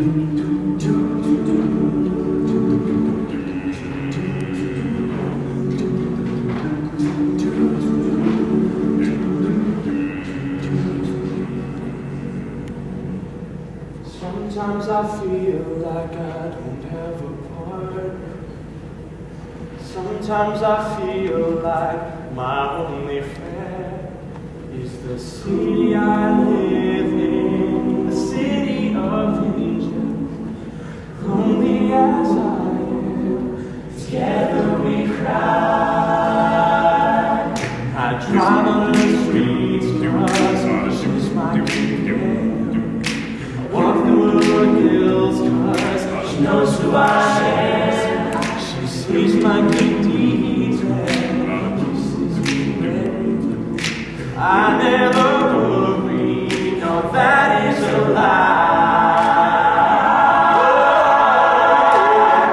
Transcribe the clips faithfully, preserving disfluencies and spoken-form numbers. Sometimes I feel like I don't have a partner. Sometimes I feel like my only friend is the city I live in, the city of angels. Lonely as I am, together we cry. I drive on the streets, cause she's my girl. I walk through the hills, cause she knows who I am. She's my good deeds and kisses we read. I never will agree, no that is a lie.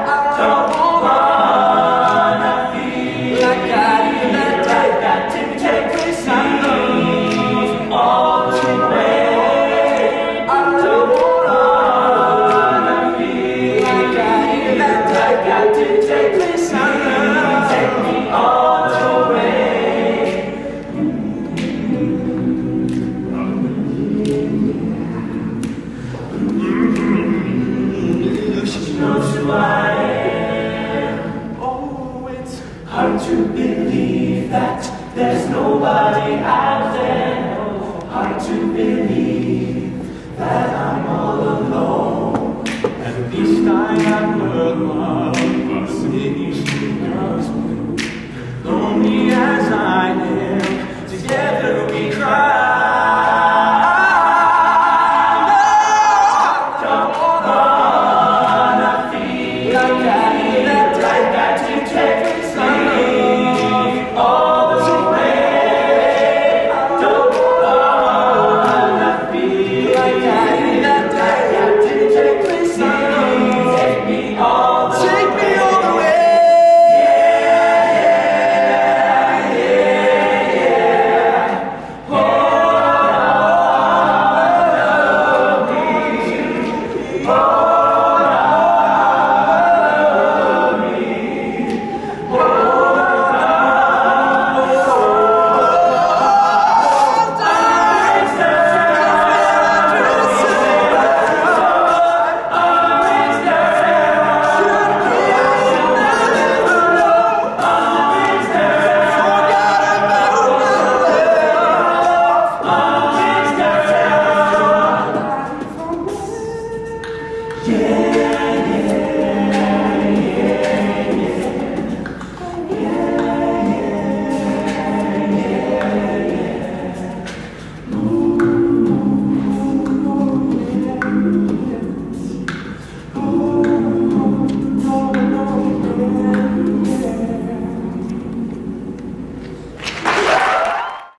I don't wanna feel like I did that day. That didn't take place, I love all the way. I don't wanna feel like I did that day. That didn't take place. Hard to believe that there's nobody out there. Hard to believe.